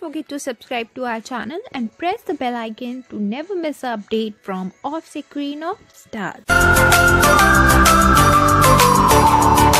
Don't forget to subscribe to our channel and press the bell icon to never miss an update from Offscreen of Stars.